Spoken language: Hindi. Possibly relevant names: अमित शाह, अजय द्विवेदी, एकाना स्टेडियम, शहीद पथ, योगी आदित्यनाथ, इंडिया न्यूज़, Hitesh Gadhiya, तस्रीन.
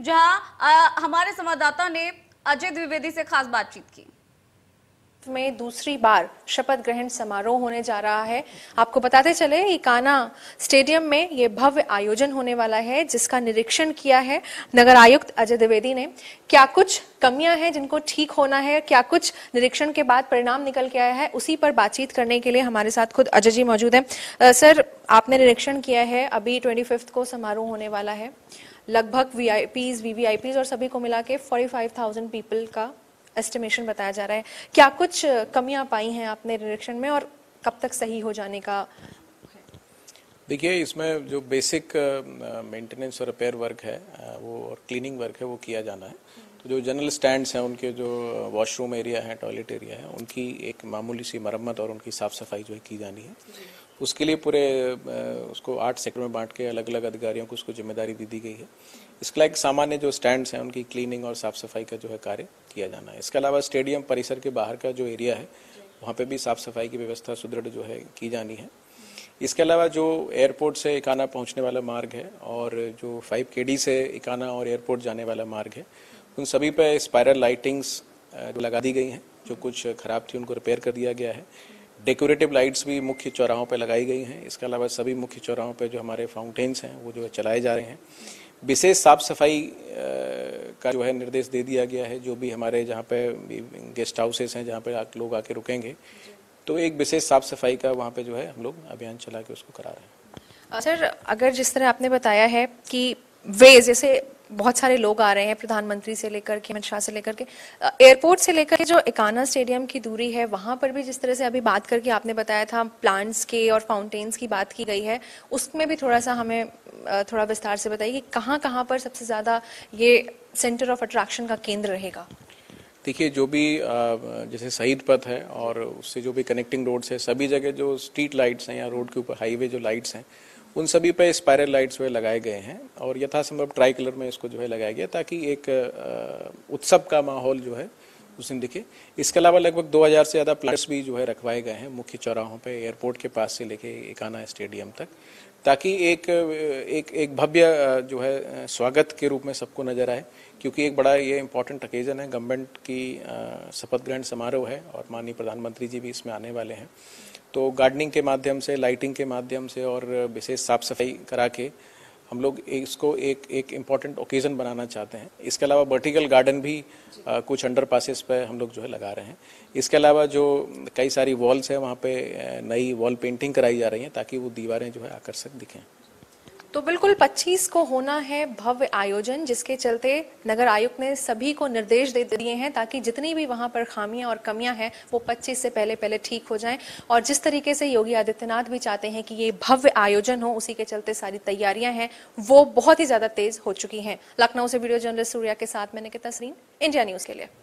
जहां हमारे संवाददाता ने अजय द्विवेदी से खास बातचीत की। में दूसरी बार शपथ ग्रहण समारोह होने जा रहा है। आपको बताते चले एकाना स्टेडियम में ये भव्य आयोजन होने वाला है, जिसका निरीक्षण किया है नगर आयुक्त अजय द्विवेदी ने। क्या कुछ कमियां हैं जिनको ठीक होना है, क्या कुछ निरीक्षण के बाद परिणाम निकल के आया है, उसी पर बातचीत करने के लिए हमारे साथ खुद अजय जी मौजूद हैं। सर, आपने निरीक्षण किया है, अभी 25 को समारोह होने वाला है, लगभग वीआईपीज वीवीआईपीज और सभी को मिला के 45,000 पीपल का एस्टिमेशन बताया जा रहा है। क्या कुछ कमियां पाई हैं आपने निरीक्षण में और कब तक सही हो जाने का? देखिए, इसमें जो बेसिक मेंटेनेंस और रिपेयर वर्क है वो और क्लीनिंग वर्क है वो किया जाना है। तो जो जनरल स्टैंड्स हैं, उनके जो वॉशरूम एरिया है, टॉयलेट एरिया है, उनकी एक मामूली सी मरम्मत और उनकी साफ सफाई जो है की जानी है। उसके लिए पूरे उसको 8 सेक्टर में बांट के अलग अलग अधिकारियों को उसको जिम्मेदारी दी गई है। इसके लिए सामान्य जो स्टैंड्स हैं उनकी क्लीनिंग और साफ सफाई का जो है कार्य किया जाना है। इसके अलावा स्टेडियम परिसर के बाहर का जो एरिया है वहाँ पे भी साफ सफाई की व्यवस्था सुदृढ़ जो है की जानी है। इसके अलावा जो एयरपोर्ट से एकाना पहुँचने वाला मार्ग है और जो 5 KD से एकाना और एयरपोर्ट जाने वाला मार्ग है, उन सभी पर स्पायरल लाइटिंग्स लगा दी गई हैं। जो कुछ खराब थी उनको रिपेयर कर दिया गया है। डेकोरेटिव लाइट्स भी मुख्य चौराहों पर लगाई गई हैं। इसके अलावा सभी मुख्य चौराहों पर जो हमारे फाउंटेन्स हैं वो जो है चलाए जा रहे हैं। विशेष साफ सफाई का जो है निर्देश दे दिया गया है। जो भी हमारे जहाँ पे गेस्ट हाउसेस हैं, जहाँ पे लोग आके रुकेंगे, तो एक विशेष साफ सफाई का वहाँ पे जो है हम लोग अभियान चला के उसको करा रहे हैं। सर, अगर जिस तरह आपने बताया है कि वे जैसे बहुत सारे लोग आ रहे हैं, प्रधानमंत्री से लेकर के अमित शाह से लेकर के एयरपोर्ट से लेकर के जो एकाना स्टेडियम की दूरी है, वहां पर भी जिस तरह से अभी बात करके आपने बताया था प्लांट्स के और फाउंटेन्स की बात की गई है, उसमें भी थोड़ा सा हमें थोड़ा विस्तार से बताइए कि कहाँ कहाँ पर सबसे ज़्यादा ये सेंटर ऑफ अट्रैक्शन का केंद्र रहेगा। देखिए, जो भी जैसे शहीद पथ है और उससे जो भी कनेक्टिंग रोड्स है, सभी जगह जो स्ट्रीट लाइट्स हैं या रोड के ऊपर हाईवे जो लाइट्स हैं, उन सभी पे स्पायरल लाइट्स जो है लगाए गए हैं और यथासंभव ट्राई कलर में इसको जो है लगाया गया ताकि एक उत्सव का माहौल जो है उसमें दिखे। इसके अलावा लगभग 2000 से ज़्यादा प्लांट्स भी जो है रखवाए गए हैं मुख्य चौराहों पे, एयरपोर्ट के पास से लेके एकाना स्टेडियम तक, ताकि एक एक एक भव्य जो है स्वागत के रूप में सबको नजर आए। क्योंकि एक बड़ा ये इम्पोर्टेंट ओकेजन है, गवर्नमेंट की शपथ ग्रहण समारोह है और माननीय प्रधानमंत्री जी भी इसमें आने वाले हैं। तो गार्डनिंग के माध्यम से, लाइटिंग के माध्यम से और विशेष साफ सफाई करा के हम लोग इसको एक इम्पॉर्टेंट ओकेजन बनाना चाहते हैं। इसके अलावा वर्टिकल गार्डन भी कुछ अंडर पासेस पर हम लोग जो है लगा रहे हैं। इसके अलावा जो कई सारी वॉल्स हैं वहाँ पे नई वॉल पेंटिंग कराई जा रही हैं ताकि वो दीवारें जो है आकर्षक दिखें। तो बिल्कुल 25 को होना है भव्य आयोजन, जिसके चलते नगर आयुक्त ने सभी को निर्देश दे दिए हैं ताकि जितनी भी वहां पर खामियां और कमियां हैं वो 25 से पहले ठीक हो जाएं। और जिस तरीके से योगी आदित्यनाथ भी चाहते हैं कि ये भव्य आयोजन हो, उसी के चलते सारी तैयारियां हैं वो बहुत ही ज्यादा तेज हो चुकी हैं। लखनऊ से वीडियो जर्नलिस्ट सूर्या के साथ मैंने की तस्रीन, इंडिया न्यूज़ के लिए।